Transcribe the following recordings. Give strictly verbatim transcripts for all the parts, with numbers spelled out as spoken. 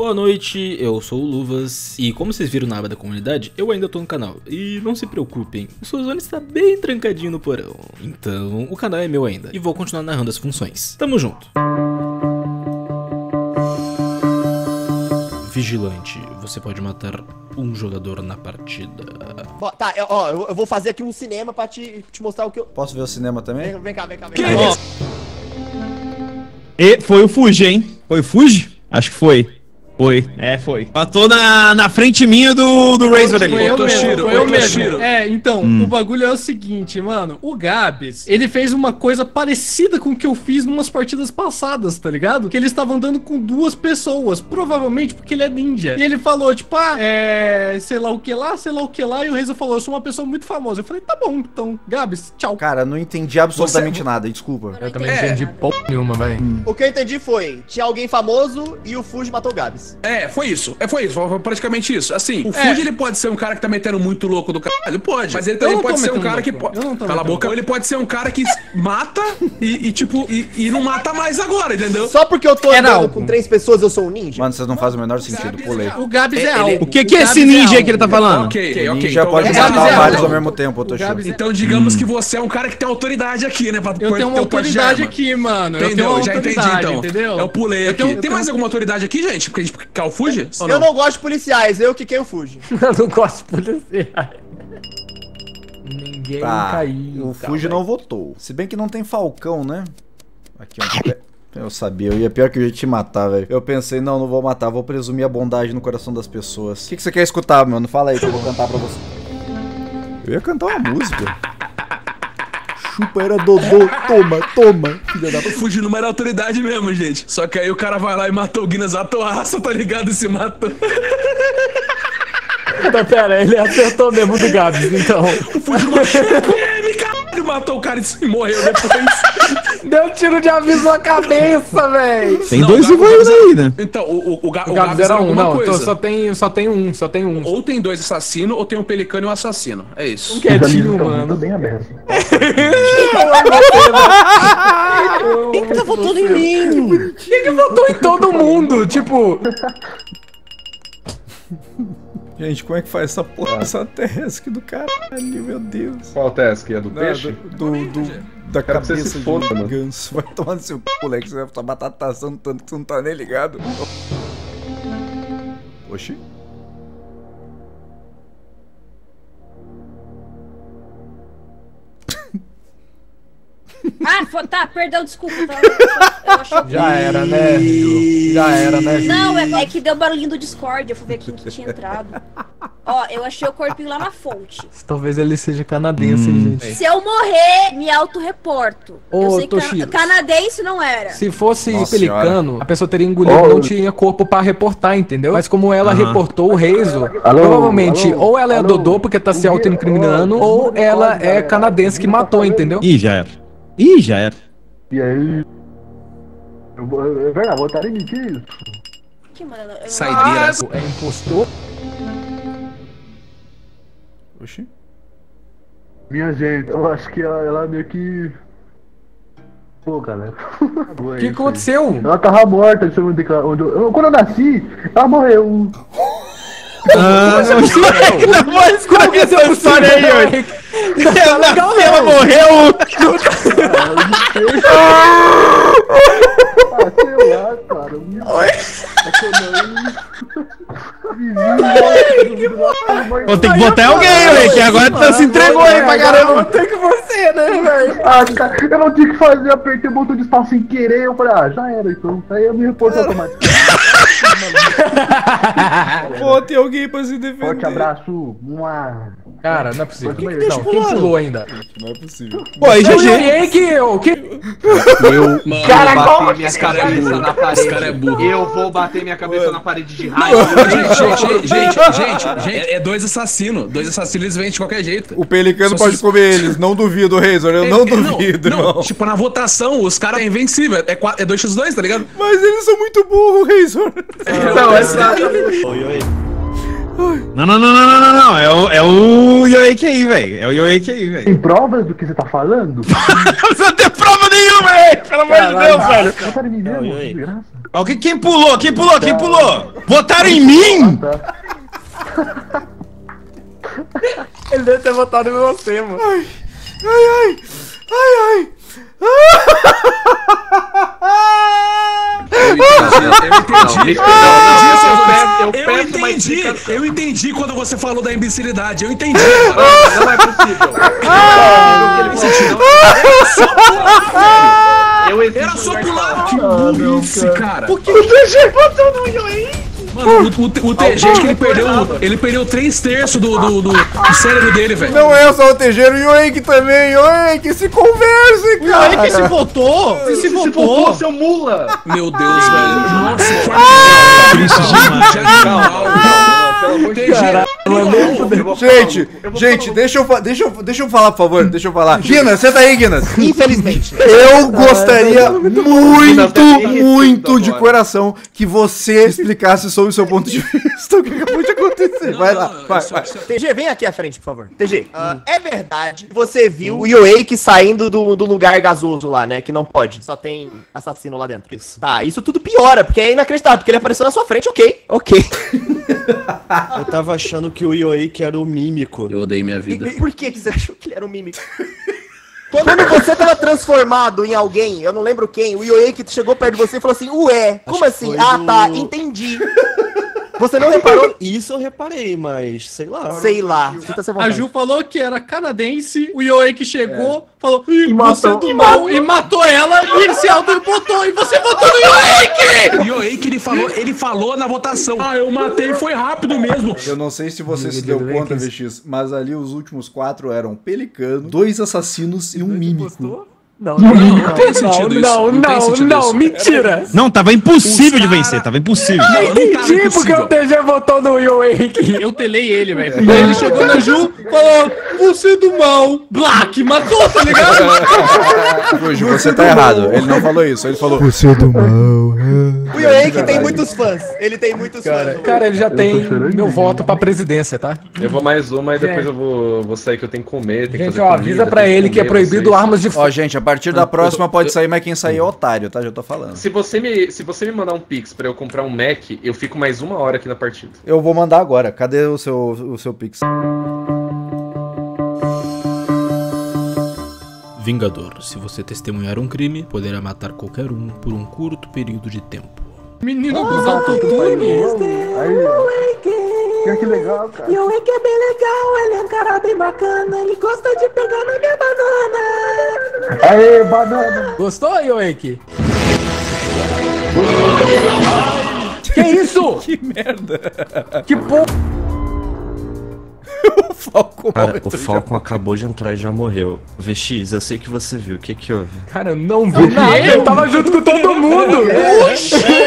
Boa noite, eu sou o Luvas e como vocês viram na aba da comunidade, eu ainda tô no canal. E não se preocupem, o Suzone está bem trancadinho no porão, então o canal é meu ainda e vou continuar narrando as funções. Tamo junto! Vigilante, você pode matar um jogador na partida. Bo tá, eu, ó, eu vou fazer aqui um cinema pra te, te mostrar o que eu... Posso ver o cinema também? Vem, vem cá, vem cá, vem cá. Ó. E foi o Fuji, hein? Foi o Fuji? Acho que foi. Foi, é, foi. Matou na, na frente minha do, do Razer ali. Foi eu mesmo, foi eu mesmo. É, então, hum. o bagulho é o seguinte, mano. O Gabs, ele fez uma coisa parecida com o que eu fiz numas partidas passadas, tá ligado? Que ele estava andando com duas pessoas, provavelmente porque ele é ninja. E ele falou, tipo, ah, é... sei lá o que lá, sei lá o que lá. E o Razer falou, eu sou uma pessoa muito famosa. Eu falei, tá bom, então, Gabs, tchau. Cara, não entendi absolutamente Você... nada, desculpa. Eu também não entendi é. porra nenhuma, velho. Hum. O que eu entendi foi, tinha alguém famoso e o Fuji matou o Gabs. É, foi isso. É, foi isso. Foi praticamente isso. Assim, o Fuji, é. ele pode ser um cara que tá metendo muito louco do caralho? Pode. Mas ele também pode ser um cara que... pode. Cala a boca. Ele pode ser um cara que mata e, e tipo, e, e não mata mais agora, entendeu? Só porque eu tô é, andando não. com três pessoas, eu sou um ninja? Mano, vocês não fazem o menor sentido, pulei. O Gabs é algo. O que que é esse ninja aí que ele tá falando? Ok, ok. Ninja pode matar vários ao mesmo tempo, eu tô achando. Então, digamos que você é um cara que tem autoridade aqui, né? Eu tenho uma autoridade aqui, mano. Entendeu? Já entendi, então. Eu pulei aqui. Tem mais alguma autoridade aqui, gente? Porque a gente Quer o Fuji? Eu não? não gosto de policiais, eu que quero o Fuji. Eu não gosto de policiais. Ninguém tá, caiu. O Fuji não votou. Se bem que não tem Falcão, né? Aqui, ó. Eu sabia, eu ia pior que eu ia te matar, velho. Eu pensei, não, não vou matar, vou presumir a bondade no coração das pessoas. O que, que você quer escutar, mano? Fala aí que eu vou cantar pra você. Eu ia cantar uma música. Chupa, era Dodô, toma, toma. O Fuji não era autoridade mesmo, gente. Só que aí o cara vai lá e matou o Guinness à toaça, tá ligado? E se matou. Pera, ele acertou mesmo do Gabs, então. O Fuji matou, matou o cara e morreu depois. Deu tiro de aviso na cabeça, velho. Tem não, dois iguais aí, né? Então, o, o, o, Ga o, o Gabs, Gabs era um, não. Coisa. Só, tem, só tem um, só tem um. Ou tem dois assassinos, ou tem um pelicano e um assassino. É isso. Um quietinho, mano. Bem aberto. Quem que tá votando em mim? Quem que votou em todo mundo? Tipo... Gente, como é que faz essa porra? Essa task do caralho, meu Deus. Qual task? É do Não, peixe? Do... do, do... da Quero cabeça se foda, de mano. Ganso. Vai tomar no seu c***, moleque. Você vai estar batatação tanto que você não tá nem ligado. Oxi. Ah, foi, tá, perdão, desculpa. Eu achei que... Já era, né? Já era, né? Não, é, é que deu barulhinho do Discord, eu fui ver quem que tinha entrado. Ó, eu achei o corpinho lá na fonte. Talvez ele seja canadense, hum, gente. Se eu morrer, me autorreporto. Ô, eu sei que can... canadense não era. Se fosse Nossa pelicano, senhora. a pessoa teria engolido e oh, não tinha corpo pra reportar, entendeu? Mas como ela uh-huh. reportou o Reizo, provavelmente alô, ou ela é alô, Dodô porque tá se auto-incriminando, ou ela é canadense que matou, entendeu? Ih, já era. Ih, já era. E aí? Eu vou estar em mim, que isso? Que mano? Eu... Saideira. Ah, é impostor? Oxi. Minha gente, eu acho que ela, ela meio que... Pô, galera. O que aconteceu? Ela tava morta, deixa eu ver onde eu... Quando eu nasci, ela morreu. Ah, não, não, não. Mas como que é essa história aí, ó? Ela, legal, ela morreu! Ah, sei lá, cara. Vou ter que botar alguém, velho, que agora tá se entregou aí pra caramba. Vou ter que você, né, velho? Ah, cara, eu não tinha que fazer, eu apertei o botão de espaço sem querer, eu falei, ah, já era, então. Aí eu me reporto automaticamente. Pô, tem alguém pra se defender. Forte abraço. Cara, não é possível. Que que que não, quem pulou ainda? Não é possível. Pô, aí G G. Eu que eu, que... Eu, mano, cara, bater minha cabeça na parede. Eu vou bater minha cabeça na parede de raiva. Gente, gente, gente, gente, é dois assassinos. Dois assassinos, eles vêm de qualquer jeito. O pelicano pode comer eles, não duvido, Razor. Eu não duvido, irmão. Tipo, na votação, os caras é invencível. É dois contra dois, tá ligado? Mas eles são muito burros, Razor. Não, é sério. Oi, oi. Não, não, não, não, não, não, não, é o, é o YoAki aí, velho, é o YoAki aí, velho. Tem provas do que você tá falando? Não precisa ter prova nenhuma, velho, pelo amor de Deus, velho. Não, Alguém, quem pulou? Quem pulou? Quem pulou? Votaram em mim? Ele deve ter votado em você, mano. Ai, ai, ai, ai, ai. Eu entendi, eu entendi. Eu entendi, eu entendi quando você falou da imbecilidade. Eu entendi. Não é possível. Era só pular. Que burrice, cara. Por que o T G votou no YoAki? Mano, o, o, o Tejeiro que ele perdeu, ele perdeu três terços do, do, do, do cérebro dele, velho. Não é só o Tejeiro, e o YoAki também, YoAki, se conversem, cara. YoAki se voltou, se, se voltou, seu mula. Meu Deus, velho. Nossa, que ah, triste demais. Caralho, mano. Gente, gente, deixa eu, deixa, eu, deixa eu falar, por favor, deixa eu falar. Guinness, senta aí, Guinness. Infelizmente. Eu gostaria muito, muito de coração que você explicasse sobre o seu ponto de vista o que acabou de acontecer. Vai lá, vai, vai. T G, vem aqui à frente, por favor. T G, uh, é verdade que você viu o YoAki saindo do, do lugar gasoso lá, né, que não pode, só tem assassino lá dentro. Isso. Tá, isso tudo piora, porque é inacreditável, porque ele apareceu na sua frente, ok, ok. Eu tava achando que o YoAki era o mímico. Eu odeio minha vida. E, por que que você achou que ele era o mímico? Quando você tava transformado em alguém, eu não lembro quem, o YoAki chegou perto de você e falou assim, ué, como acho assim? Ah, do... tá, entendi. Você não reparou? Isso eu reparei, mas sei lá. Sei lá. A Ju falou que era canadense, o YoAki chegou, é. falou, e matou, você é do mal, e matou ela, e ele se auto-botou, e você votou no YoAki! O YoAki, ele falou, ele falou na votação. Ah, eu matei, foi rápido mesmo. Eu não sei se você se deu conta, V X, mas ali os últimos quatro eram Pelicano, dois assassinos e um mímico. Não, não, não, não, tem sentido isso. não, não, não, não, não mentira! Não, tava impossível cara... de vencer, tava impossível. Não, não, não entendi tava impossível. Porque o T G votou no YoAki. Eu telei ele, velho. É. Ele chegou na Ju, falou, você do mal, Black, matou, tá ligado? Ju, você tá errado, ele não falou isso, ele falou, você do mal. O YoAki tem muitos fãs, ele tem muitos cara, fãs. Cara, ele já tem meu voto pra presidência, tá? Eu vou mais uma e depois eu vou, vou sair que eu tenho que comer, tem que gente, fazer ó, comida, avisa pra ele comer, que é proibido armas de fogo. Ó, gente, a partir da próxima pode eu, eu, sair, mas quem sair é otário, tá? Já tô falando. Se você, me, se você me mandar um Pix pra eu comprar um Mac, eu fico mais uma hora aqui na partida. Eu vou mandar agora. Cadê o seu, o seu Pix? Vingador, se você testemunhar um crime, poderá matar qualquer um por um curto período de tempo. Menino dos autotunes! Que legal, cara. YoAki é bem legal, ele é um cara bem bacana, ele gosta de pegar na minha banana. Aê, banana. Gostou, YoAki? Que isso? Que merda. Que porra. O Falcon, cara, o Falcon acabou de entrar e já morreu. V X, eu sei que você viu, o que que houve? Cara, eu não vi nada, eu tava junto com todo mundo!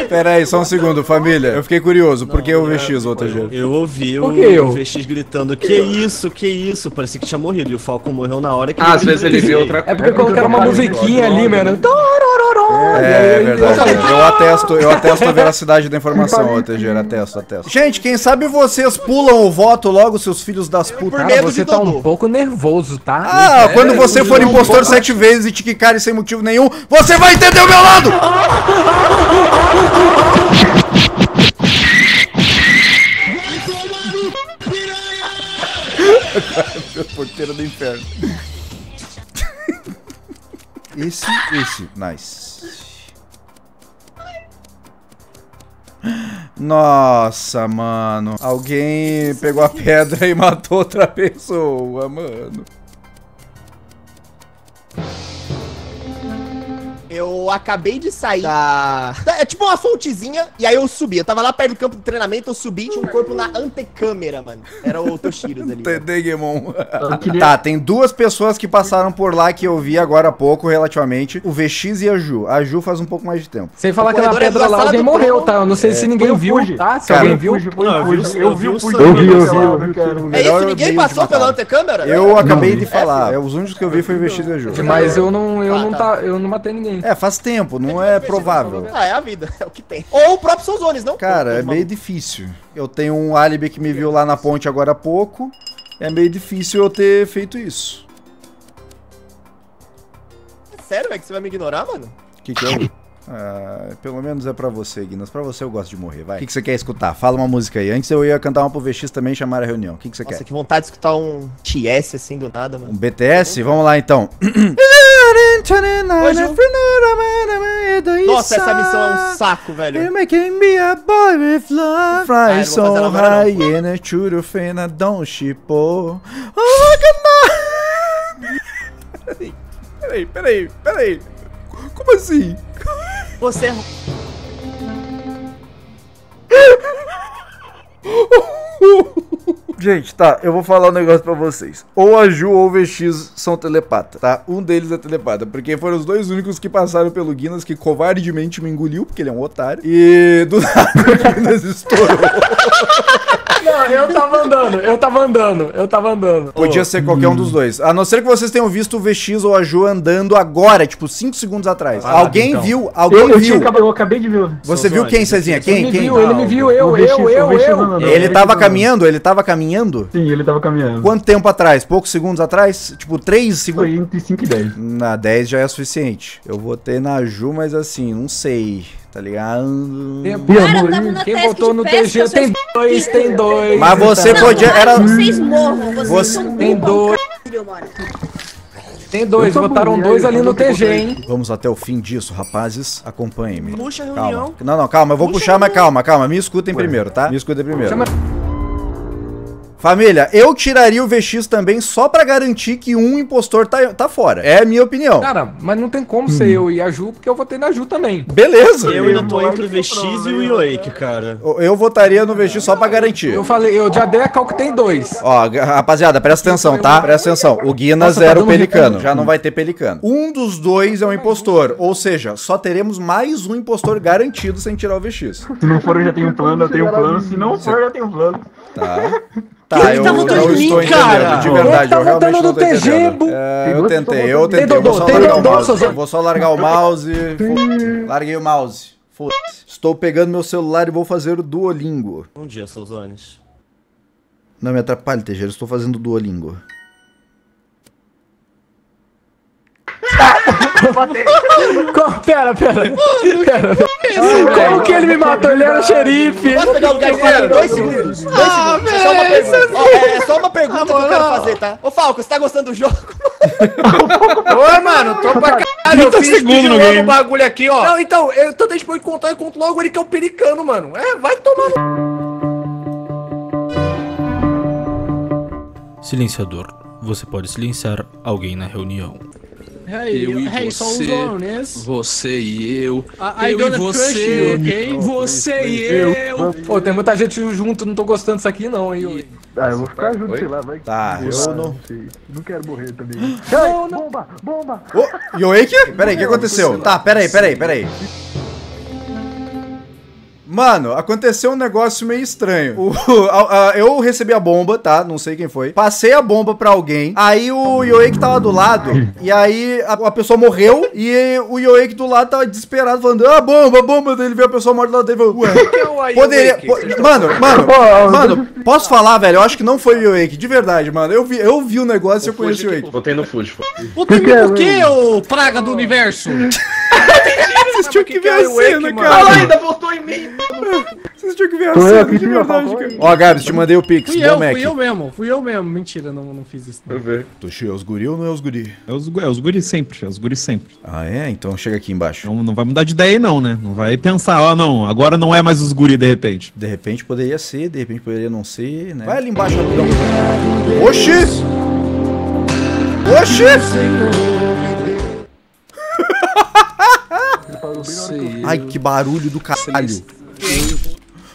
Pera aí, só um segundo, família. Eu fiquei curioso, não, por que o V X, outra gente? Eu ouvi o, eu? o V X gritando, que isso, que isso? Parecia que tinha morrido, e o Falcon morreu na hora que... Ah, às vezes ele viu outra coisa. É porque colocaram uma musiquinha ali, mano. É, é verdade. Eu atesto, eu atesto a veracidade da informação, Tejeiro, atesto, atesto. Gente, quem sabe vocês pulam o voto logo, seus filhos das putas. Cara, você tá um pouco nervoso, tá? Ah, é, quando você for impostor vou... sete vezes e te quicarem sem motivo nenhum, você vai entender o meu lado! Porteira do inferno. Esse, esse, nice. Nossa, mano. Alguém pegou a pedra e matou outra pessoa, mano. Eu acabei de sair da... da... É tipo uma fontezinha, e aí eu subi. Eu tava lá perto do campo de treinamento, eu subi, tinha um corpo na antecâmera, mano. Era o Toshiro ali. Queria... Tá, tem duas pessoas que passaram por lá que eu vi agora há pouco, relativamente. O V X e a Ju. A Ju faz um pouco mais de tempo. Sem falar que na pedra lá alguém morreu, tá? Eu não sei é. se ninguém viu, tá? Se alguém viu, eu vi o Fuji. Eu vi, eu vi. É isso, ninguém passou pela antecâmera? Eu acabei de falar. Os únicos que eu vi foi o V X e a Ju. Mas eu não matei ninguém. É, faz tempo, não é provável. Ah, é a vida, é o que tem. Ou o próprio Suzones, não? Cara, é meio difícil. Eu tenho um álibi que me viu lá na ponte agora há pouco. É meio difícil eu ter feito isso. É sério, velho, que você vai me ignorar, mano? Que que é? Ah, pelo menos é pra você, Guinness. Pra você eu gosto de morrer, vai. O que, que você quer escutar? Fala uma música aí. Antes eu ia cantar uma pro V X também e chamar a reunião. O que, que você Nossa, quer? Nossa, que vontade de escutar um T S assim do nada, mano. Um B T S? É. Vamos lá, então. Nossa, essa missão é um saco, velho. You're making me a boy with love. Fry so high in a churufena, don't shippo. Oh, come on! Peraí, peraí, peraí. Como assim? Você... Gente, tá, eu vou falar um negócio pra vocês. Ou a Ju ou o V X são telepata, tá? Um deles é telepata, porque foram os dois únicos que passaram pelo Guinness, que covardemente me engoliu, porque ele é um otário. E do nada o Guinness estourou. Não, eu tava andando, eu tava andando, eu tava andando. Podia oh. ser qualquer um dos dois. A não ser que vocês tenham visto o V X ou a Ju andando agora, tipo, cinco segundos atrás. Ah, alguém então. viu, alguém eu, eu viu. Tinha, eu acabei de ver. Você Suzone, viu quem, Cezinha? Quem? Ele quem? Viu, ele me viu, eu, V X, eu, eu, V X, eu. eu. Ele tava caminhando, ele tava caminhando? Sim, ele tava caminhando. Quanto tempo atrás? Poucos segundos atrás? Tipo, três segundos? Foi entre cinco e dez. Na dez já é suficiente. Eu votei na Ju, mas assim, não sei... Tá ligado? Cara, quem votou no T G tem dois, tem dois. Mas você podia. Era... Vocês morram, vocês você... são tem dois. Tem dois, votaram dois ali no T G, hein? Vamos até o fim disso, rapazes. Acompanhem-me. Puxa a reunião. Não, não, calma, eu vou puxar, mas calma, calma. Me escutem primeiro, tá? Me escutem primeiro. Família, eu tiraria o V X também só pra garantir que um impostor tá, tá fora. É a minha opinião. Cara, mas não tem como ser hum. eu e a Ju, porque eu votei na Ju também. Beleza. Eu ainda tô entre o V X e o YoAki, cara. Eu, eu votaria no V X só pra garantir. Eu falei, eu já dei a cal que tem dois. Ó, rapaziada, presta atenção, tá? Presta atenção. O Guinness era o pelicano. Já não vai ter pelicano. Um dos dois é um impostor. Ou seja, só teremos mais um impostor garantido sem tirar o V X. Se não for, eu já tenho um plano, eu tenho um plano. Se não for, eu já tenho um plano. Tá. Tá, eu tá não estou mim, entendendo, cara. De verdade, tá eu realmente não estou entendendo. É, eu tentei, eu tentei, vou só largar o mouse, vou só largar o mouse, larguei o mouse, foda-se. Estou pegando meu celular e vou fazer o Duolingo. Bom dia, Suzones. Não me atrapalhe, Tejeiro, estou fazendo o Duolingo. Como, pera, pera, pera. Como que ele me matou? Ele era xerife. Posso pegar o lugar em dois segundos? Ah, dois segundos. Só uma pergunta. É só uma pergunta que eu quero fazer, tá? Ô, Falco, você tá gostando do jogo? Ô, mano, tô pra caralho. Eu fiz vídeo no bagulho aqui, ó. Não, então, eu tô deixando de contar, eu conto logo ele que é o pericano, mano. É, vai tomar. Silenciador. Você pode silenciar alguém na reunião. Hey, eu e hey, você, você e eu, I, eu I e você, you, okay? Você oh, e eu. eu. Pô, tem muita gente junto, não tô gostando disso aqui não, hein? Eu... Ah, eu vou ficar junto, Oi? sei lá, vai. Tá, eu você... não sei, não quero morrer também. Não, não. Bomba, bomba! Oh, YoAki? Pera aí, o que aconteceu? Tá, pera aí, pera aí, pera aí. Mano, aconteceu um negócio meio estranho. O, a, a, eu recebi a bomba, tá? Não sei quem foi. Passei a bomba pra alguém. Aí o YoAki tava do lado. E aí a, a pessoa morreu. E o YoAki do lado tava desesperado, falando: Ah, bomba, bomba. Daí ele viu a pessoa morta do lado dele. Falou, Ué, poderia. Po mano, mano, mano, posso falar, velho? Eu acho que não foi o YoAki. De verdade, mano. Eu vi, eu vi o negócio e eu conheci o YoAki. Botei no Fuji. Botei no por que, ô praga do universo? Vocês tinham que ver a cena, cara. Olha lá, ainda voltou em mim. Vocês tinham que ver a cena, de verdade, cara. Ó, Gabs, te mandei o Pix. Fui eu, fui eu mesmo, fui eu mesmo. Mentira, não, não fiz isso. Não. Tô cheio, é os guri ou não é os guri? É os, é os guri sempre, é os guri sempre. Ah, é? Então chega aqui embaixo. Não, não vai mudar de ideia aí não, né? Não vai pensar, ó, ah, não, agora não é mais os guri, de repente. De repente poderia ser, de repente poderia não ser, né? Vai ali embaixo, rapidão. Oxi! Oxi! Ai, que barulho do caralho.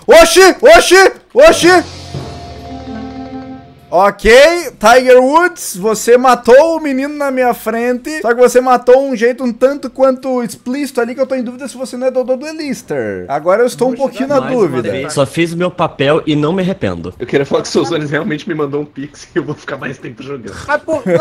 Oxi, oxi, oxi. Ok, Tiger Woods, você matou o menino na minha frente. Só que você matou um jeito um tanto quanto explícito ali, que eu tô em dúvida se você não é Dodô do Elister. Agora eu estou um pouquinho na dúvida. Só fiz o meu papel e não me arrependo. Eu queria falar que o Suzone realmente me mandou um pix e eu vou ficar mais tempo jogando. Ah, pô, que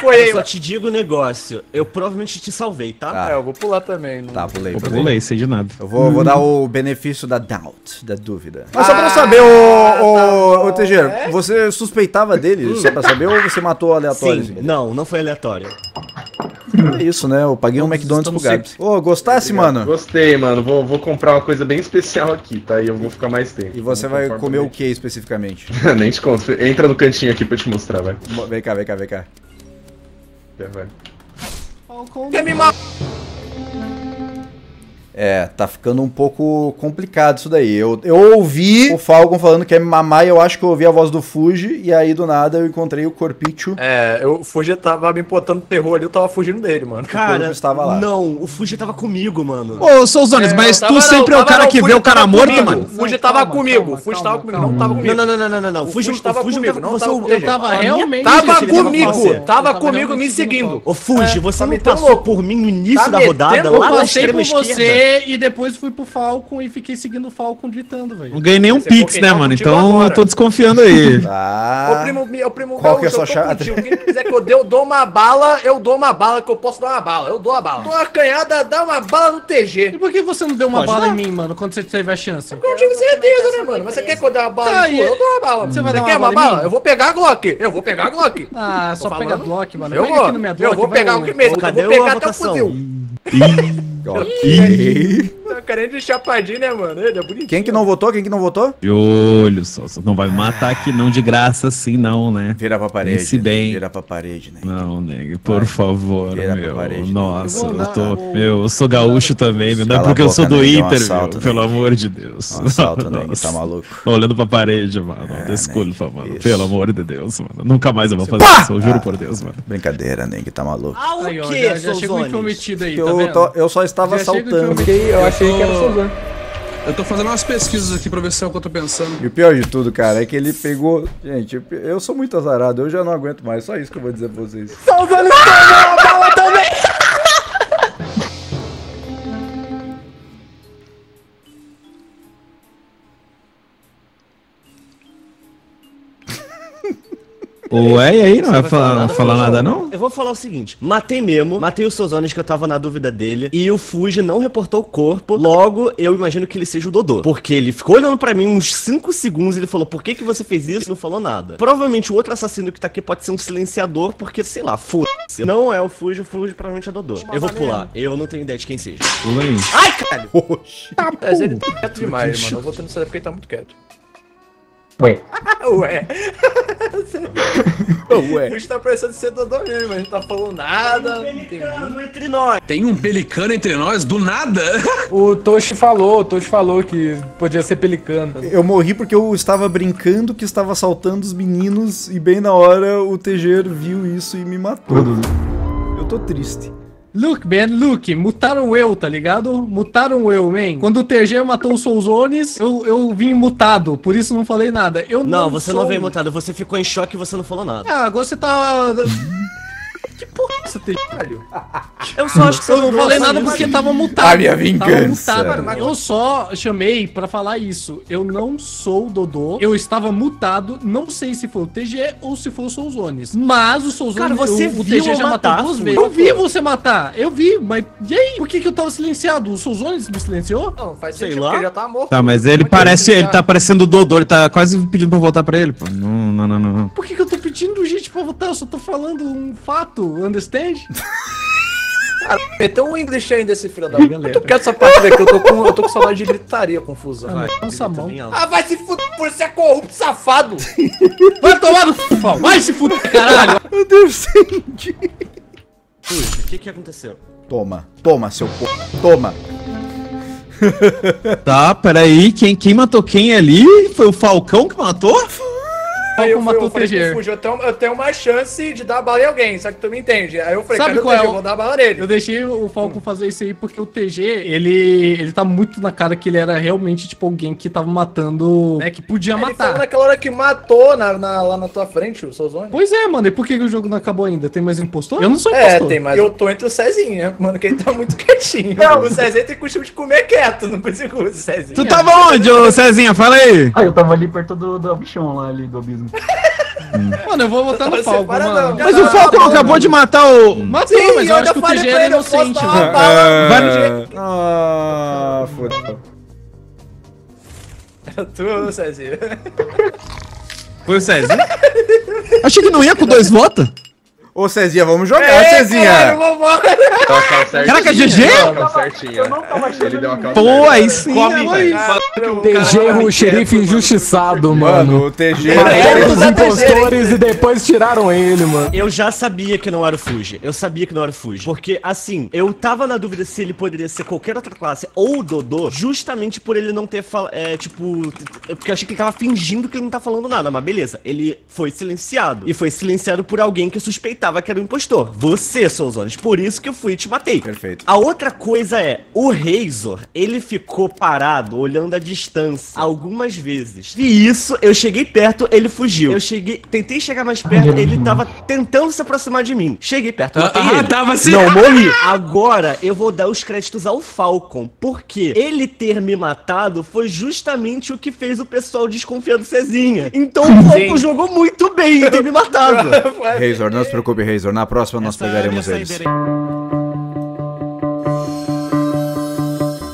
foi aí? Só te digo o negócio, eu provavelmente te salvei, tá? Tá, eu vou pular também. Tá, pulei. Eu pulei, sei de nada. Eu vou dar o benefício da doubt, da dúvida. Mas só pra eu saber, o... Ô, Tejeiro, é? Você suspeitava dele, só pra saber, ou você matou aleatório? Sim, não, não foi aleatório. Então é isso, né? Eu paguei Todos um McDonald's pro Gabs. Ô, oh, gostasse, obrigado, mano? Gostei, mano. Vou, vou comprar uma coisa bem especial aqui, tá? E eu vou ficar mais tempo. E você vai comer o que especificamente? Nem te conto. Entra no cantinho aqui pra eu te mostrar, vai. Vem cá, vem cá, vem cá. É, vai. Quer me matar? É, tá ficando um pouco complicado isso daí. Eu, eu ouvi o Falcon falando que é me mamar e eu acho que eu ouvi a voz do Fuji. E aí, do nada, eu encontrei o Corpicho. É, eu, o Fuji tava me botando terror ali, eu tava fugindo dele, mano. Cara, o tava lá. Não, o Fuji tava comigo, mano. Ô, Souzones, é, mas tava, tu sempre não, é o cara não, que vê o cara morto, comigo, mano? O Fuji tava calma, comigo, calma, Fuji tava calma, comigo, calma, não, calma, não, calma, não, não, não, não, não, não. O Fuji, o Fuji tava Fuji comigo, não tava comigo. Eu tava realmente... Tava comigo, tava comigo me seguindo. Ô, Fuji, você me passou por mim no início da rodada, lá na extrema esquerda. E depois fui pro Falcon e fiquei seguindo o Falcon ditando, velho. Não ganhei nenhum pix, né, mano? Então eu tô desconfiando aí. Ah, o primo, o primo qual que é a sua chave? Quem quiser que eu dê, eu dou uma bala, eu dou uma bala, que eu posso dar uma bala. Eu dou a bala. Dou uma canhada, dá uma bala no T G. E por que você não deu uma bala em mim, mano, quando você teve a chance? Porque eu tive certeza, né, mano? Você quer que eu dê uma bala em mim? Eu dou uma bala. Você quer uma bala? Eu vou pegar a Glock. Eu vou pegar a Glock. Ah, só pega a Glock, mano. Eu vou pegar o que mesmo. Eu vou pegar até o fuzil. Ok. Tá querendo chapadinho, né, mano? Ele é bonitinho. Quem que não votou? Quem que não votou? De olho, só. Você não vai me matar aqui não de graça assim, não, né? Vira pra parede. Pense bem. Vira pra parede, né? Não, nego, por favor, vira meu. Pra parede, nossa, eu, eu tô. Vou... Meu, eu sou gaúcho também, não é porque boca, eu sou do né? Inter, um assalto, meu, né? Pelo amor de Deus. Um assalto, né? Tá maluco. Olhando pra parede, mano. É, desculpa, né? Mano. Isso. Pelo amor de Deus, mano. Nunca mais eu vou fazer Pá! Isso, eu juro ah, por Deus, mano. Brincadeira, nego, tá maluco. Ah, o quê? Já chegou intrometido aí, tá? Eu só estava assaltando. Eu achei que era Suzone. Eu tô fazendo umas pesquisas aqui pra ver se é o que eu tô pensando. E o pior de tudo, cara, é que ele pegou... Gente, eu sou muito azarado, eu já não aguento mais. Só isso que eu vou dizer pra vocês. Suzone pegou a bala também! Ué, e aí? Não vai falar, falar, falar nada, não? Eu vou falar o seguinte. Matei mesmo. Matei o Suzone, que eu tava na dúvida dele. E o Fuji não reportou o corpo. Logo, eu imagino que ele seja o Dodô. Porque ele ficou olhando pra mim uns cinco segundos. Ele falou, por que que você fez isso? E não falou nada. Provavelmente o outro assassino que tá aqui pode ser um silenciador. Porque, sei lá, foda-se. Não é o Fuji. O Fuji provavelmente é o Dodô. Eu vou pular. Eu não tenho ideia de quem seja. Pula aí. Ai, caralho! Oxi. Tá, mas ele tá quieto demais, mano. Eu vou tentando saber porque ele tá muito quieto. Ué. Ué. Ué. A gente tá parecendo ser Dodô mesmo, mas a gente tá falando nada. Tem um pelicano tem... entre nós. Tem um pelicano entre nós? Do nada? O Toshi falou, o Toshi falou que podia ser pelicano. Eu morri porque eu estava brincando que estava assaltando os meninos e bem na hora o Tejeiro viu isso e me matou. Eu tô triste. Look, man, look, mutaram eu, tá ligado? Mutaram eu, man. Quando o T G matou os Souzones, eu, eu vim mutado, por isso não falei nada. Eu não, não você sou... não veio mutado, você ficou em choque e você não falou nada. Ah, agora você tá... Que porra é essa, Tejeiro? Eu só acho que eu não falei nada porque tava mutado. A minha vingança. Tava mutado. Eu só chamei pra falar isso. Eu não sou o Dodô. Eu estava mutado. Não sei se foi o T G ou se foi o Souzones. Mas o Souzones... Cara, você eu, o T G já matar? Matou duas vezes. Eu vi você matar. Eu vi, mas... E aí? Por que que eu tava silenciado? O Souzones me silenciou? Não, faz sei lá. Ele já tá morto. Tá, mas ele parece... Ele tá parecendo o Dodô. Ele tá quase pedindo pra voltar pra ele, pô. Não, não, não, não. Por que que eu tô pedindo gente pra voltar? Eu só tô falando um fato. Understand? Cara, meteu um English ainda esse filho da galera. Tu quer essa parte daqui? Eu tô com, eu tô com saudade de gritaria confusa. Ah, vai, ah, vai se fuder por ser corrupto, safado! Vai tomar no pau! Vai se fuder, caralho! Meu Deus, entendi. O que que aconteceu? Toma, toma, seu p... Toma! Tá, peraí, quem, quem matou quem ali? Foi o Falcão que matou? Aí eu, fui, eu falei pro Fuji, eu tenho, eu tenho uma chance de dar bala em alguém, só que tu me entende. Aí eu falei, sabe cara, qual T G, é? Eu vou dar bala nele. Eu deixei o Falcon fazer isso aí porque o T G, ele, ele tá muito na cara que ele era realmente, tipo, alguém que tava matando, né, que podia ele matar. Ele naquela hora que matou na, na, lá na tua frente, o Suzone. Pois é, mano, e por que o jogo não acabou ainda? Tem mais impostor? Eu não sou impostor. É, tem mais. Eu tô entre o Cezinha, mano, que ele tá muito quietinho. Não, o Cezinha tem costume de comer quieto, não consigo o Cezinha. Tu tava onde, ô Cezinha? Fala aí. Ah, eu tava ali perto do, do bichão lá, ali, do bicho. Mano, eu vou votar no Falcon, mano. Mas o Falcon acabou de matar o... Matou, sim, mas eu, eu acho que o T G era inocente, mano. Ah, foda-se. Era tu, Cezinha. Foi o Cezinha? Achei que não ia com dois votos. Ô, Cezinha, vamos jogar, ei, Cezinha! Caraca, G G? Eu não tava achando. Ele deu uma pô, aí sim, Tejeiro, o xerife injustiçado, mano. Mano, o Tejeiro... Mataram os impostores e depois tiraram ele, mano. Eu já sabia que não era o Fuji. Eu sabia que não era o Fuji. Porque, assim, eu tava na dúvida se ele poderia ser qualquer outra classe ou o Dodô, justamente por ele não ter falado, é, tipo... Porque eu achei que ele tava fingindo que ele não tá falando nada, mas beleza. Ele foi silenciado. E foi silenciado por alguém que suspeitou que era um impostor. Você, Suzone. Por isso que eu fui e te matei. Perfeito. A outra coisa é, o Razer, ele ficou parado, olhando a distância, algumas vezes. E isso, eu cheguei perto, ele fugiu. Eu cheguei, tentei chegar mais perto, ele tava tentando se aproximar de mim. Cheguei perto, matei ah, ele. Tava assim. Não, morri. Agora, eu vou dar os créditos ao Falcon, porque ele ter me matado foi justamente o que fez o pessoal desconfiar do Cezinha. Então, o Falcon jogou muito bem em ter me matado. Razer, não se preocupe. Razor. Na próxima nós essa pegaremos eles. Dele.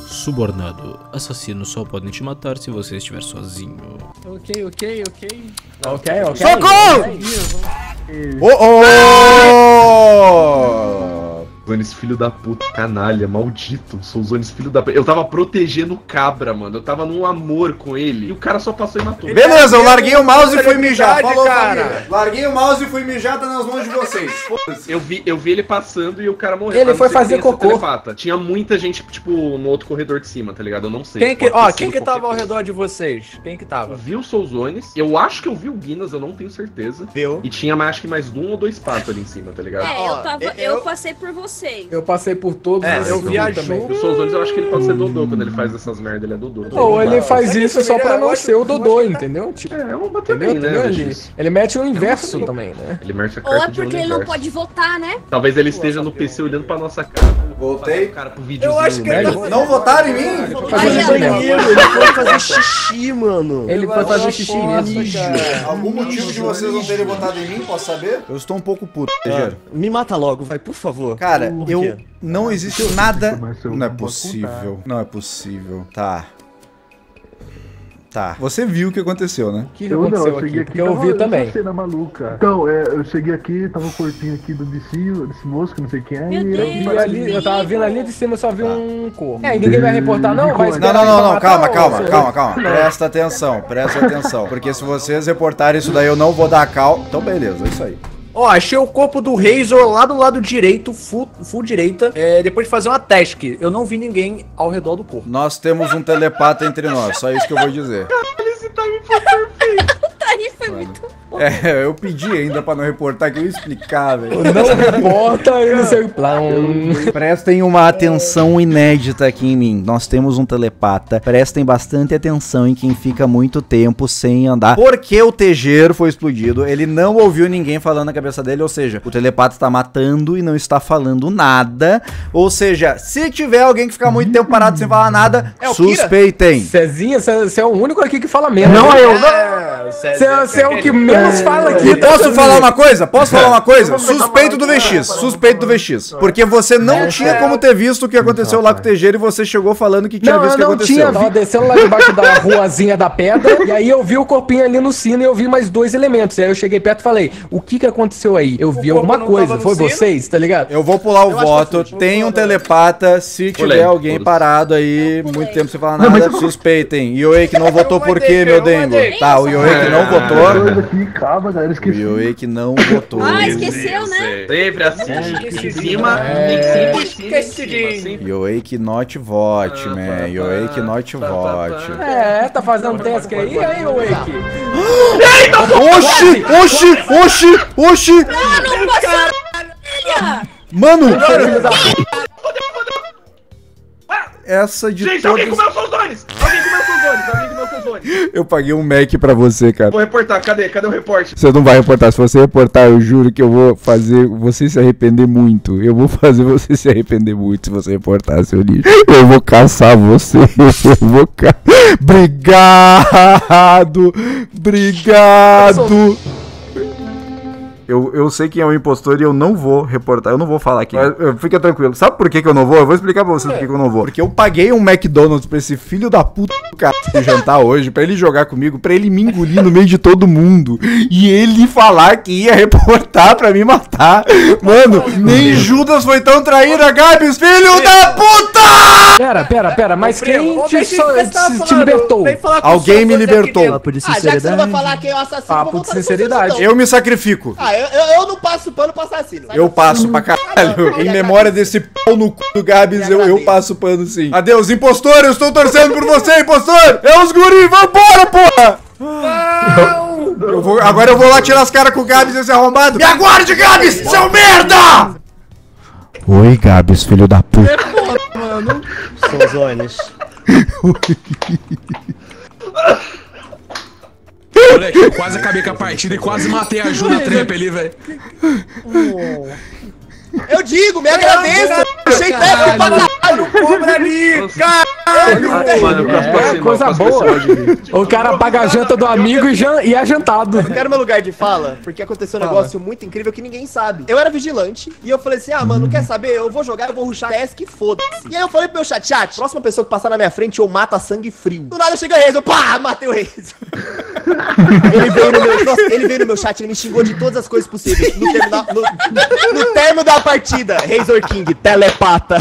Subornado. Assassinos só podem te matar se você estiver sozinho. Ok, ok, ok. Ok, ok. Socorro! Oh, oh! Suzone, filho da puta, canalha, maldito. Suzone, filho da puta. Eu tava protegendo o cabra, mano. Eu tava num amor com ele. E o cara só passou e matou. Beleza, eu larguei o mouse e fui mijar. Falou, cara. Família. Larguei o mouse e fui mijar, tá nas mãos de vocês. Eu vi, eu vi ele passando e o cara morreu. Ele foi fazer cocô. Telefata. Tinha muita gente, tipo, no outro corredor de cima, tá ligado? Eu não sei. Quem que, ó, quem que tava ao redor de vocês? Quem que tava? Eu vi o Suzone. Eu acho que eu vi o Guinness, eu não tenho certeza. Deu. E tinha mais, acho que mais um ou dois patos ali em cima, tá ligado? É, eu, tava, eu... eu passei por você. Eu passei por todos. É, eu viajei também. O Suzone, eu acho que ele pode ser Dodô quando ele faz essas merdas, ele é Dodô. Ou ele faz isso só pra não ser o Dodô, entendeu? É, é uma também, né? Ele mete o inverso também, né? Ele mete a carta de um universo. Ou é porque ele não pode votar, né? Talvez ele esteja no P C olhando pra nossa cara. Voltei. Eu acho que ele não votaram em mim? Ele foi fazer xixi, mano. Ele foi fazer xixi mesmo. Algum motivo de vocês não terem votado em mim, posso saber? Eu estou um pouco puto, Tejeiro. Me mata logo, vai, por favor. Cara, eu não existiu nada. Não é possível. Não é possível. Tá. Tá. Você viu o que aconteceu, né? Que eu aconteceu não, eu cheguei aqui, aqui eu ouvi também. Cena maluca. Então, é, eu cheguei aqui, tava o corpinho aqui do bichinho, desse moço que não sei quem é. Meu e Deus, eu, vi ali, eu tava vindo ali de cima, só vi tá. um corpo. É, e ninguém vai reportar não? Vai não, não, não, não, calma, calma, calma, calma. Presta atenção, presta atenção. Porque se vocês reportarem isso daí, eu não vou dar cal. Então, beleza, é isso aí. Ó, oh, achei o corpo do Razer lá do lado direito, full, full direita, é, depois de fazer uma task. Eu não vi ninguém ao redor do corpo. Nós temos um telepata entre nós, só isso que eu vou dizer. Caralho, esse time foi perfeito. O time foi mano. Muito bom. É, eu pedi ainda pra não reportar, que eu ia explicar, velho. Não reporta, eu não sei o plano. Prestem uma atenção inédita aqui em mim. Nós temos um telepata. Prestem bastante atenção em quem fica muito tempo sem andar. Porque o Tejeiro foi explodido, ele não ouviu ninguém falando na cabeça dele, ou seja, o telepata está matando e não está falando nada, ou seja, se tiver alguém que ficar muito tempo parado sem falar nada, é suspeitem. Cezinha, você é o único aqui que fala menos. Não, né? eu não. Você é o que menos fala aqui. E posso falar uma coisa? Posso falar uma coisa? Suspeito do V X, suspeito do V X, porque você não tinha como ter visto o que aconteceu lá com o Tejeiro e você chegou falando que tinha não, visto o que aconteceu. Não, eu não tinha, tava descendo lá debaixo da ruazinha da pedra, e aí eu vi o corpinho ali no sino e eu vi mais dois elementos, e aí eu cheguei perto e falei, o que que aconteceu aí? Eu vi alguma coisa, foi vocês, tá ligado? Eu vou pular o voto, tem um telepata, se tiver alguém parado aí, muito tempo sem falar nada, suspeitem. YoAki não votou por quê, meu dengo? Tá, o YoAki não votou. O YoAki não votou. Ah, esqueceu, né? Sempre assim, em cima, em cima, em cima. YoAki not vote, man. YoAki not vote. É, tá fazendo task aí, e aí, YoAki? Eita, oxi, oxi, oxi, oxi. Não, não posso. Mano! Essa de gente, todas... alguém comeu seus dones! Alguém comeu seus dones! Alguém comeu seus dones! Eu paguei um Mac pra você, cara. Vou reportar, cadê? Cadê o reporte? Você não vai reportar. Se você reportar, eu juro que eu vou fazer você se arrepender muito. Eu vou fazer você se arrepender muito se você reportar, seu lixo. Eu vou caçar você. Eu vou caçar... Obrigado! Obrigado! Eu, eu sei quem é o impostor e eu não vou reportar, eu não vou falar aqui. Fica tranquilo. Sabe por que, que eu não vou? Eu vou explicar pra vocês é. por que eu não vou. Porque eu paguei um McDonald's pra esse filho da puta do cara de jantar hoje, pra ele jogar comigo, pra ele me engolir no meio de todo mundo. E ele falar que ia reportar pra me matar. Mano, nem Judas foi tão traíra, Gabs, filho da puta! Pera, pera, pera, mas quem te, te libertou? Alguém me libertou. Ah, já que você não vai falar quem é o assassino, eu vou falar sinceridade. Eu me sacrifico. Ah, eu, eu, eu não passo pano pra assassino. Eu passo pra caralho. Em memória desse pau no cu do Gabs, eu, eu passo pano sim. Adeus, impostor, eu estou torcendo por você, impostor! É os guri, vambora, porra! Não, não. Eu vou, agora eu vou lá tirar as caras com o Gabs e esse arrombado. Me aguarde, Gabs, seu merda! Oi, Gabs, filho da puta. É porra, mano. Suzones. Moleque, eu quase acabei com a partida e quase matei a Ju na trap ali, velho. Eu digo, me agradeça! Achei técnico pra caralho, cobra ali! Caralho! Mano, é coisa boa! O cara paga a janta do amigo e, jan e é jantado. Eu quero meu lugar de fala, porque aconteceu um negócio muito incrível que ninguém sabe. Eu era vigilante e eu falei assim, ah, mano, quer saber? Eu vou jogar, eu vou rushar que foda-se. E aí eu falei pro meu chat, chat, próxima pessoa que passar na minha frente eu mato a sangue frio. Do nada chega Reis, eu pá, matei o Reis. Ele veio no meu, nossa, ele veio no meu chat, ele me xingou de todas as coisas possíveis. No termo da, no, no termo da partida, Razer King, telepata.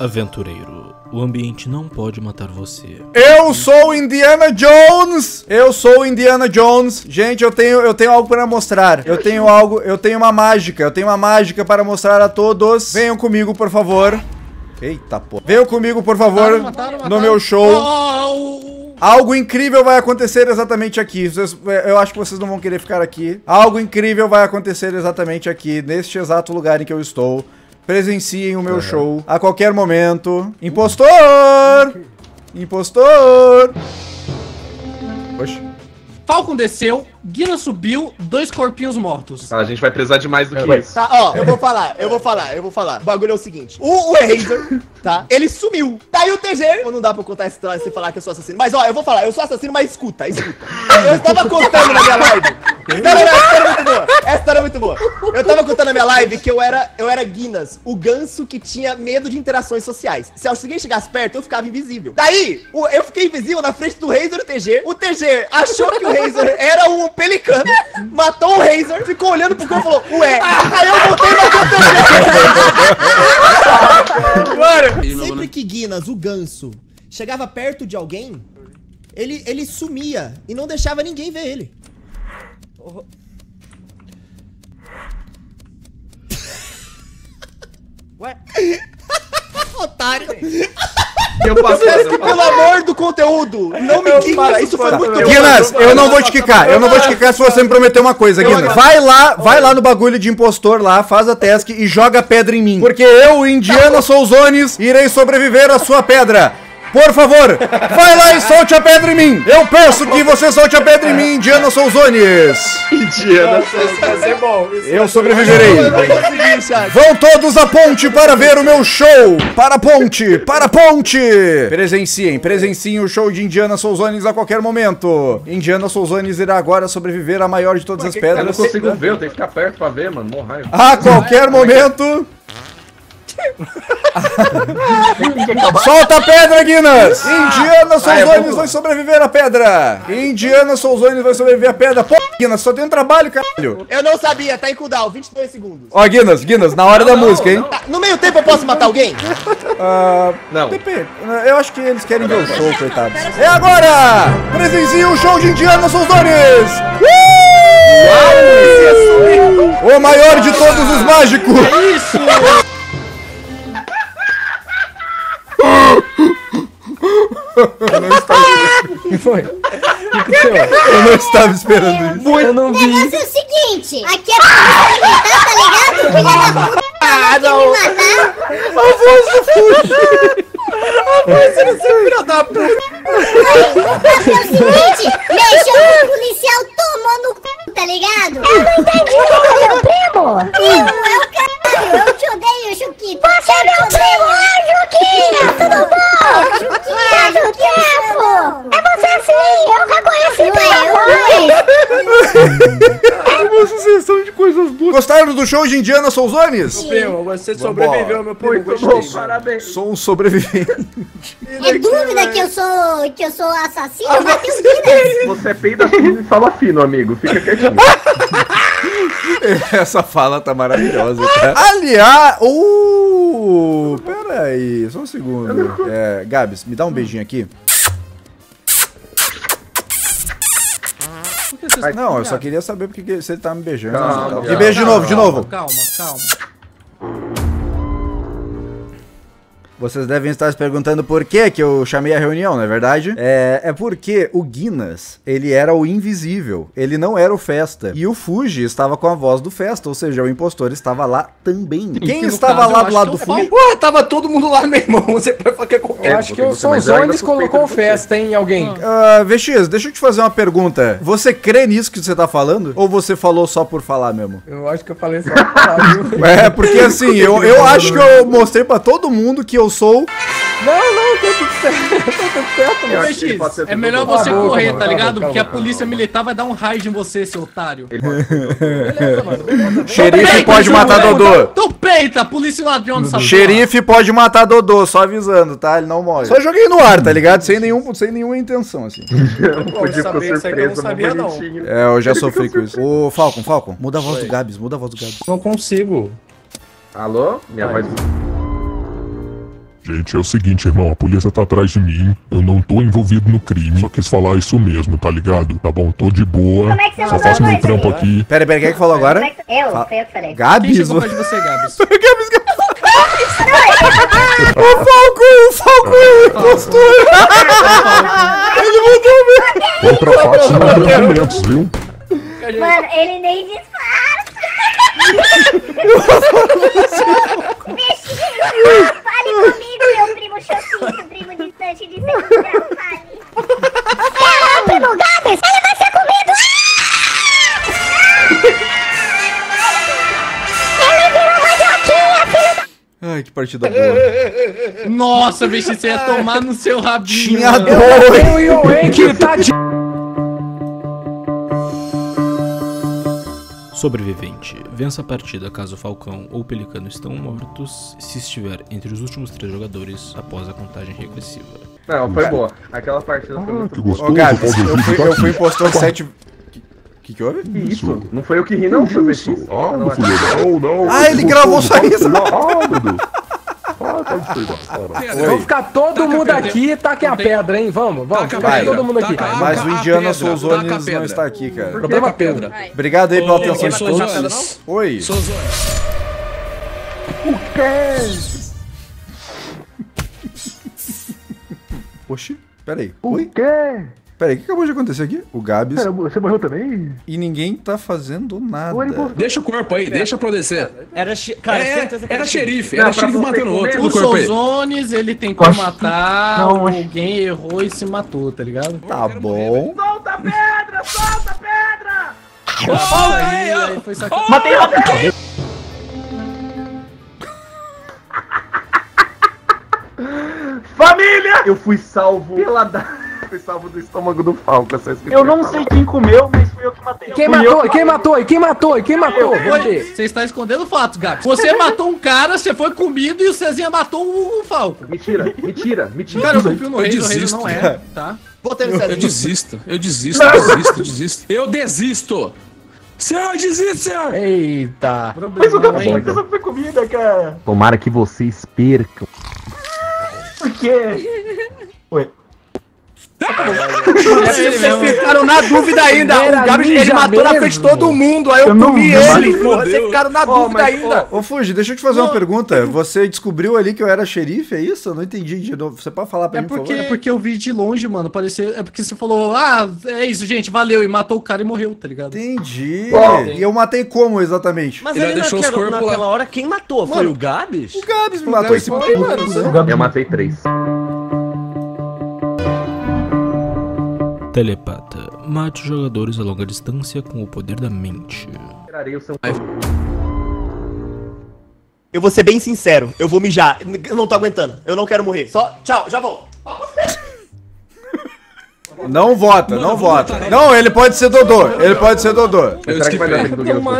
Aventureiro, o ambiente não pode matar você. Eu sou Indiana Jones! Eu sou Indiana Jones. Gente, eu tenho, eu tenho algo para mostrar. Eu tenho algo, eu tenho uma mágica. Eu tenho uma mágica para mostrar a todos. Venham comigo, por favor. Eita porra. Venham comigo, por favor, mataram, mataram, mataram. no meu show. Oh, oh. Algo incrível vai acontecer exatamente aqui. Vocês, eu acho que vocês não vão querer ficar aqui. Algo incrível vai acontecer exatamente aqui, neste exato lugar em que eu estou. Presenciem o meu uhum. show a qualquer momento. Impostor! Impostor! Oxe. Falcon desceu, Guinness subiu, dois corpinhos mortos. Ah, a gente vai precisar de mais do que é, isso. Tá, ó, eu vou falar, eu vou falar, eu vou falar. O bagulho é o seguinte, o, o Razer, tá? Ele sumiu. Daí o T G, não dá pra contar essa história sem falar que eu sou assassino. Mas ó, eu vou falar, eu sou assassino, mas escuta, escuta. Eu estava contando na minha live. Não, não, não, essa história é muito boa. Essa história é muito boa. Eu tava contando na minha live que eu era, eu era Guinness, o ganso que tinha medo de interações sociais. Se alguém chegasse perto, eu ficava invisível. Daí, o, eu fiquei invisível na frente do Razer e do T G. O T G achou que o Razer era um pelicano, matou o Razer, ficou olhando pro corpo e falou, ué, aí eu voltei e matou o T G. Sempre que Guinness, o ganso, chegava perto de alguém, ele, ele sumia e não deixava ninguém ver ele. Oh. Ué? Otário. Eu passo, eu que, eu pelo amor do conteúdo, não me quica, isso foi muito... Guinness, eu não vou te quicar, eu não vou te quicar se você me prometer uma coisa, Guinness. Vai lá, vai lá no bagulho de impostor lá, faz a task e joga pedra em mim. Porque eu, Indiana Souzones, irei sobreviver à sua pedra. Por favor, vai lá e solte a pedra em mim. Eu peço que você solte a pedra em mim, Indiana Souzones. Indiana Souzones é bom. Eu sobreviverei. Vão todos à ponte para ver o meu show. Para a ponte, para a ponte. Presenciem, presenciem o show de Indiana Souzones a qualquer momento. Indiana Souzones irá agora sobreviver à maior de todas as pedras. Eu não consigo ver, eu tenho que ficar perto para ver, mano. Mó raiva. A qualquer momento... Solta a pedra, Guinness! Indiana Souzones vai sobreviver à pedra! Indiana Souzones vai sobreviver à pedra! Pô, Guinness, só tem um trabalho, caralho! Eu não sabia, tá em cooldown, vinte e dois segundos. Ó, Guinness, Guinness, na hora não, da não, música, hein? Tá, no meio tempo eu posso matar alguém? Uh, não. P P, eu acho que eles querem ver o show, coitados. É agora! Presencie o show de Indiana Souzones! Uh! Uau, o maior de todos os mágicos! É isso! Eu não estava esperando. O que foi? O que aconteceu? Eu não estava esperando isso. Eu não vi. O negócio é o seguinte: aqui é pra me matar, tá ligado? Ah, não! A voz do Fuji! A voz do seu filho da puta! O negócio é o seguinte: mexeu no policial, tomou no c, tá ligado? Eu não entendi o que é meu primo! Eu, eu, caralho, eu te odeio, Juquinha! Você é meu primo, ah, Juquinha! Tudo bom? Juquinha, Juquinha, pô! É você sim! Uma sucessão de coisas boas. Gostaram do show de Indiana Souzones? Sim. Você sobreviveu, meu primo. Muito bom, parabéns. Sou um sobrevivente. É dúvida que eu sou, que eu sou assassino? Ah, mas tem o Guinness. Você é peida fino e fala fino, amigo. Fica quietinho. Essa fala tá maravilhosa, cara. Aliás, uh, pera aí, só um segundo. É, Gabs, me dá um beijinho aqui. Não, eu só queria saber porque você tá me beijando. Calma, me beija de novo, de novo. Calma, calma. Vocês devem estar se perguntando por que que eu chamei a reunião, não é verdade? É, é porque o Guinness, ele era o invisível, ele não era o Festa. E o Fuji estava com a voz do Festa, ou seja, o impostor estava lá também. Quem estava lá do lado do Fuji? Porra, tava todo mundo lá, meu irmão, você pode falar que é qualquer. Eu acho que o Suzone colocou o Festa, hein, alguém. Ah, V X, deixa eu te fazer uma pergunta. Você crê nisso que você tá falando? Ou você falou só por falar mesmo? Eu acho que eu falei só por falar, viu? É, porque assim, eu, eu acho que eu mostrei pra todo mundo que eu sou... Não, não, tá tudo certo, tá tudo certo, mano. É melhor você correr, tá ligado? Porque a polícia militar vai dar um raio em você, seu otário. Beleza, mano. Xerife pode matar Dodô. Então peita, polícia ladrão dessa porra. Xerife pode matar Dodô, só avisando, tá? Ele não morre. Só joguei no ar, tá ligado? Sem nenhum, sem nenhuma intenção, assim. Eu não podia ficar surpreso, não. É, eu já sofri com isso. Ô, Falcon, Falcon, muda a voz do Gabs, muda a voz do Gabs. Não consigo. Alô? Minha voz... Gente, é o seguinte, irmão, a polícia tá atrás de mim, eu não tô envolvido no crime, só quis falar isso mesmo, tá ligado? Tá bom, tô de boa, como é que você só faço meu trampo aí? Aqui. Pera, pera, quem é que falou agora? Eu, Fa eu falei. Gabs? Quem chegou de você, Gabs? Gabs, Gabs. O Falco, o Falco, impostor. Ele mandou mesmo. Outra parte são os movimentos, viu? Mano, ele nem disfarça. Vestido. Fale comigo. Meu primo Chocinho, primo distante de segundo grau, fale. Olha lá, primo Gabs, ele vai ser comido! Ele virou mais Juquinha, filho da... Ai, que partida boa. Nossa, bicho, você ia tomar no seu rabinho. Tinha dor. Tem o YoAki, tá de... Sobrevivente. Vença a partida caso Falcão ou Pelicano estão mortos se estiver entre os últimos três jogadores após a contagem regressiva. Não, foi boa. Aquela partida ah, foi muito boa. Ô, Gabs, eu fui, eu fui impostor sete... Que que houve? Isso. Isso? Não foi eu que ri não, foi o V X. Ah, não fui eu. Não, não. Ah, ele gravou só isso. Ah, meu Deus. Ah, tá de pegar, cara. Vamos ficar todo mundo aqui e taquem a pedra, hein? Vamos, vamos. Ficar todo mundo aqui. Mas o Indiana Souzones não está aqui, cara. Problema pedra. Obrigado aí pela atenção de todos. Oi. O quê? Oxi, peraí. O quê? Peraí, o que acabou de acontecer aqui? O Gabs... Pera, você morreu também? E ninguém tá fazendo nada. Deixa o corpo aí, deixa pra eu descer. Era, xe... Cara, é, era, era xerife, era não, xerife matando outro. O Souzones, ele tentou Poxa. matar, não, alguém errou e se matou, tá ligado? Tá bom. Morrer, solta a pedra, solta a pedra! Oh, aí, aí, aí foi saque... oh, matei o Matei Família! Eu fui salvo pela da... Foi salvo do estômago do Falco, essa Eu não sei quem comeu, mas fui eu que matei. Quem matou? Quem matou? Quem matou? Quem matou? Você está escondendo o fato, Gabs. Você matou um cara, você foi comido e o Cezinha matou o Falco. Mentira, mentira, mentira. Cara, eu confio no rei, o rei não é, tá? Eu desisto, eu desisto, eu desisto, eu desisto. Eu desisto! Senhor, desisto, senhor! Eita! Mas o que foi comida, cara? Tomara que vocês percam. Por quê? Oi. É, vocês ficaram na dúvida ainda. O Gabs, ele matou na frente de todo mundo. Aí eu comi ele. Vocês ficaram na dúvida ainda. Ô Fuji, deixa eu te fazer uma pergunta. Você descobriu ali que eu era xerife, é isso? Eu não entendi de novo. Você pode falar pra mim, por favor? É porque eu vi de longe, mano. Parecia... É porque você falou, ah, é isso, gente, valeu. E matou o cara e morreu, tá ligado? Entendi. E eu matei como, exatamente? Mas ele deixou os corpos naquela hora. Quem matou? Foi o Gabs? O Gabs me matou esse pai, mano. Eu matei três. Telepata. Mate jogadores a longa distância com o poder da mente. Eu vou ser bem sincero. Eu vou mijar. Eu não tô aguentando. Eu não quero morrer. Só... Tchau, já volto. Não vota, não vota. Não, ele pode ser Dodô. Ele pode ser Dodô. Será que vai dar tempo do Guinness? Se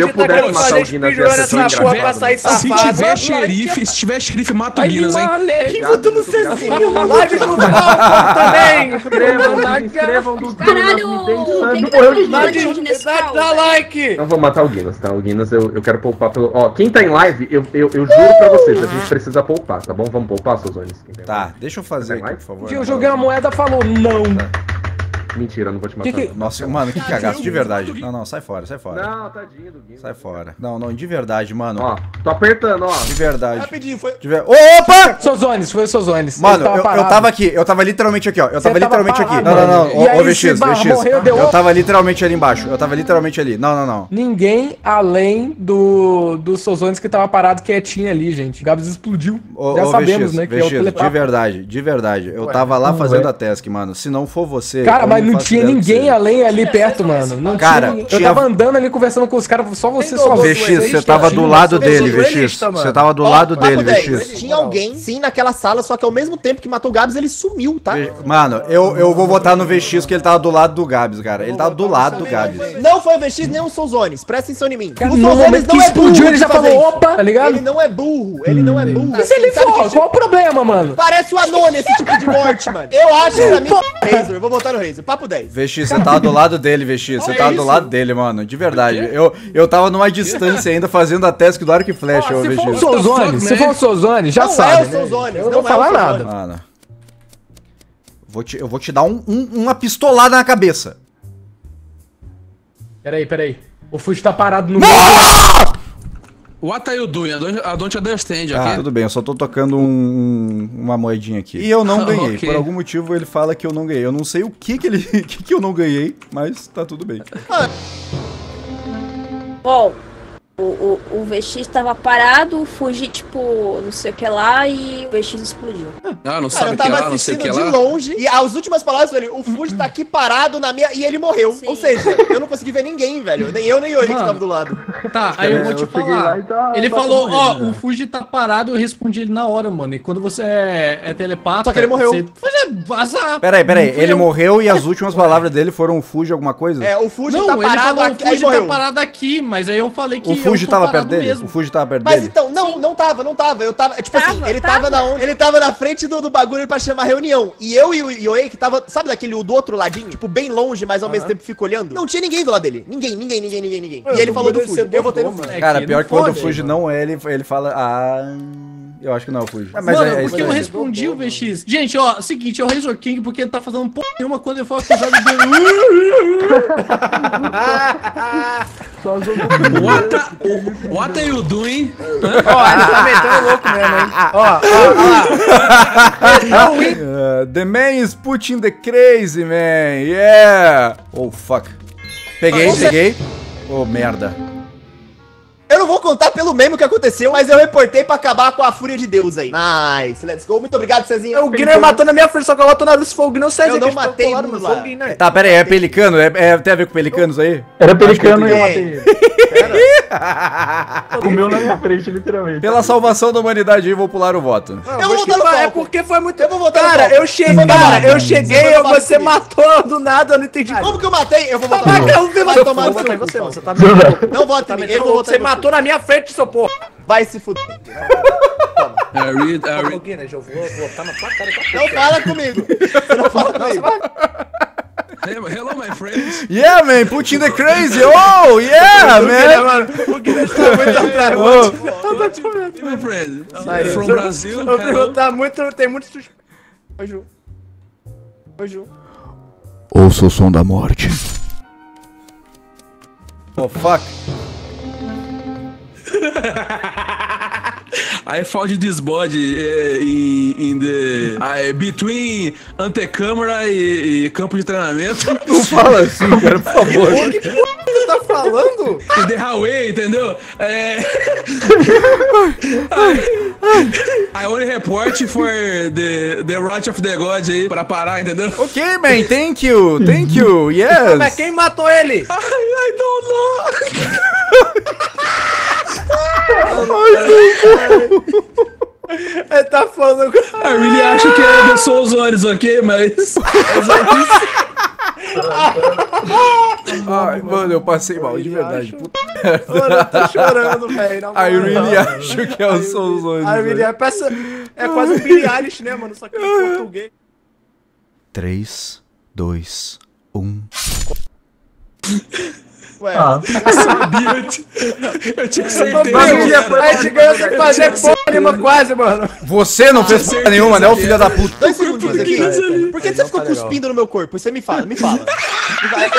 eu pudesse matar o Guinness dessa sua. Se tiver xerife, se tiver xerife, mata o Guinness, hein? Quem votou no Cezinha? Live no Falcon também! Escrevam do Guinness. Caralho! Dá like! Não vou matar o Guinness, tá? O Guinness eu quero poupar pelo... Ó, quem tá em live, eu juro pra vocês, a gente precisa poupar, tá bom? Vamos poupar, Suzone? Tá, deixa eu fazer aqui, por favor. Eu joguei a moeda, falou não. Mentira, não vou te matar. Que que... Nossa, mano, que cagaço, de verdade. Não, não, sai fora, sai fora. Não, tadinho do Guinness. Sai fora. Não, não, de verdade, mano. Ó, tô apertando, ó. De verdade. Rapidinho, foi... De ver... Opa! Suzone, foi o Suzone. Mano, eu, eu tava aqui, eu tava literalmente aqui, ó. Eu tava, tava literalmente parado, aqui. Mano. Não, não, não, ô, V X, V X. Eu tava literalmente ali embaixo, eu tava literalmente ali. Não, não, não. Ninguém além do, do Suzone que tava parado quietinho ali, gente. O Gabs explodiu. Ô, já ô, sabemos, V X, né, que V X, é o de verdade, de verdade. Eu tava lá fazendo a task, mano. Se não for você... Cara, mas não tinha ninguém além ali perto, mano. Não cara, tinha, tinha... Eu tava andando ali conversando com os caras, só você só. V X, você tava do lado dele, V X. Você tava do lado dele, V X. Tinha alguém, sim, naquela sala, só que ao mesmo tempo que matou o Gabs, ele sumiu, tá? Mano, eu, eu vou votar no V X que ele tava do lado do Gabs, cara. Ele tava do lado do Gabs. Não foi o V X nem o Souzones, presta atenção em mim. O Souzones não é burro, ele já falou, opa, tá ligado? Ele não é burro, ele não é burro. E se ele for, qual o problema, mano? Parece o Anone esse tipo de morte, mano. Eu acho que pra mim é Razer, eu vou votar no Razer. Papo dez. V X, você tava do lado dele, V X. Você tava do lado dele, mano. De verdade. Eu, eu tava numa distância ainda fazendo a task do arco e flecha, ô, V X. Se for o Suzone, se for o Suzone, já sabe. Eu não vou falar nada. Mano, vou te, eu vou te dar um, um, uma pistolada na cabeça. Peraí, peraí. O Fuji tá parado no... What are you doing? I don't understand, ok? Ah, tudo bem, eu só tô tocando um, uma moedinha aqui. E eu não ganhei. Okay. Por algum motivo ele fala que eu não ganhei. Eu não sei o que que, ele, que, que eu não ganhei, mas tá tudo bem. Bom, o, o, o V X tava parado, fugi tipo não sei o que lá e o V X explodiu. Ah, não sabe o que lá, não sei o que lá. Eu tava assistindo de longe e as últimas palavras, velho, o Fuji tá aqui parado na minha... E ele morreu. Sim. Ou seja, eu não consegui ver ninguém, velho. Nem eu, nem o Henrique que tava do lado. Tá, aí eu vou te falar. Tá, ele tá falou, ó, oh, o Fuji tá parado, eu respondi ele na hora, mano. E quando você é, é telepata... Só que ele morreu. Você... Azar. Peraí, peraí, ele morreu e as últimas palavras dele foram o Fuji alguma coisa? É, o Fuji não, tá parado aqui, o Fuji tá parado aqui, mas aí eu falei que o Fuji tava perto dele? Mesmo. O Fuji tava perto mas dele? Mas então, não, não tava, não tava, eu tava, tipo tava, assim, ele tava, tava na onde? Ele tava na frente do, do bagulho pra chamar reunião, e eu e o YoAki tava, sabe daquele do outro ladinho, tipo bem longe, mas ao uhum. mesmo tempo fica olhando? Não tinha ninguém do lado dele, ninguém, ninguém, ninguém, ninguém, ninguém. E ele falei, falou do Fuji, eu votei no Fuji. Cara, pior que quando o Fuji não é, ele, ele fala, ah... Eu acho que não, Fuji. Ah, mas mano, é, é porque eu respondi o V X. Gente, ó, seguinte, é o Razer King porque ele tá fazendo porra nenhuma quando ele foi acusado de... What, a... What are you doing? Ó, ele tá metendo louco mesmo, hein? Ó, ó, ó. The man is putting the crazy, man. Yeah. Oh, fuck. Peguei, ah, peguei. Oh, merda. Eu não vou contar pelo meme que aconteceu, mas eu reportei pra acabar com a fúria de Deus aí. Nice, let's go. Muito obrigado, Cezinha. O Guinness matou na minha fúria, só que eu matou na luz fogo, não Cezinha. Eu não matei no luz fogo, né? Tá, pera aí, é pelicano? É, é, tem a ver com pelicanos aí? Era pelicano e eu matei ele. O meu na minha frente, literalmente. Pela salvação da humanidade aí, vou pular o voto. Não, eu vou votar no Falcon. É porque foi muito... Eu vou votar no Falcon. Cara, eu cheguei, cara, eu cheguei, você matou do nada, eu não entendi. Como que eu matei? Eu vou votar no Falcon. Você tá maluco. Não vota em mim, eu vou votar em você. Tô na minha frente, seu porra! Vai se fuder! I read, I read. Guinness, eu vou botar na tua cara. Não fala comigo! Não fala comigo! Hello, my friends! Yeah, man! Putin the crazy! Oh, yeah, man! O Guinness tá muito atrás, mano! From Brasil! Eu perguntar muito, tem muito suspeito. Oi, Ju. Oi, Ju. Ouça o som da morte. Oh, fuck! I found this body uh, in, in the uh, between antecâmara e, e campo de treinamento. Não fala assim, cara, por favor. O que você tá falando? In the highway, entendeu? É... I only report for the, the right of the God aí pra parar, entendeu? Ok, man, thank you, thank you, yes. Mas quem matou ele? I, I don't know. Ai, meu Deus. Ele tá falando... A Riley acha que é de Souzones, ok? Mas... Ai, mano, eu passei mal, de verdade. Acho... Mano, eu tô chorando, velho. I really acho que é o Soulzone. I really acho. É quase um Billie Eilish, né, mano? Só que em português. três, dois, um. Ué, ah. Eu sabia. Eu tinha que ser. A gente ganhou sem fazer porra nenhuma, quase, mano. Você não fez porra nenhuma, né, o filho da puta? Dois segundos aqui. Por que você ficou cuspindo no meu corpo? Você me fala, me fala.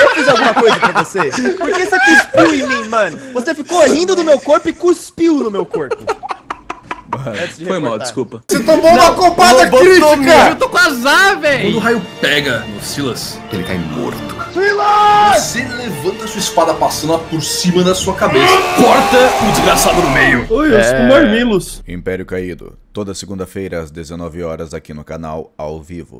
Eu fiz alguma coisa pra você? Por que você cuspiu em mim, mano? Você ficou rindo do meu corpo e cuspiu no meu corpo. De Foi mal, desculpa. Você tomou não, uma copada crítica! Eu tô com azar, velho! Quando o raio pega no Silas, ele cai morto. Silas! Você levanta sua espada passando por cima da sua cabeça. Corta o desgraçado no meio. Oi, eu sou é... Marmilos. Império Caído, toda segunda-feira às dezenove horas aqui no canal, ao vivo.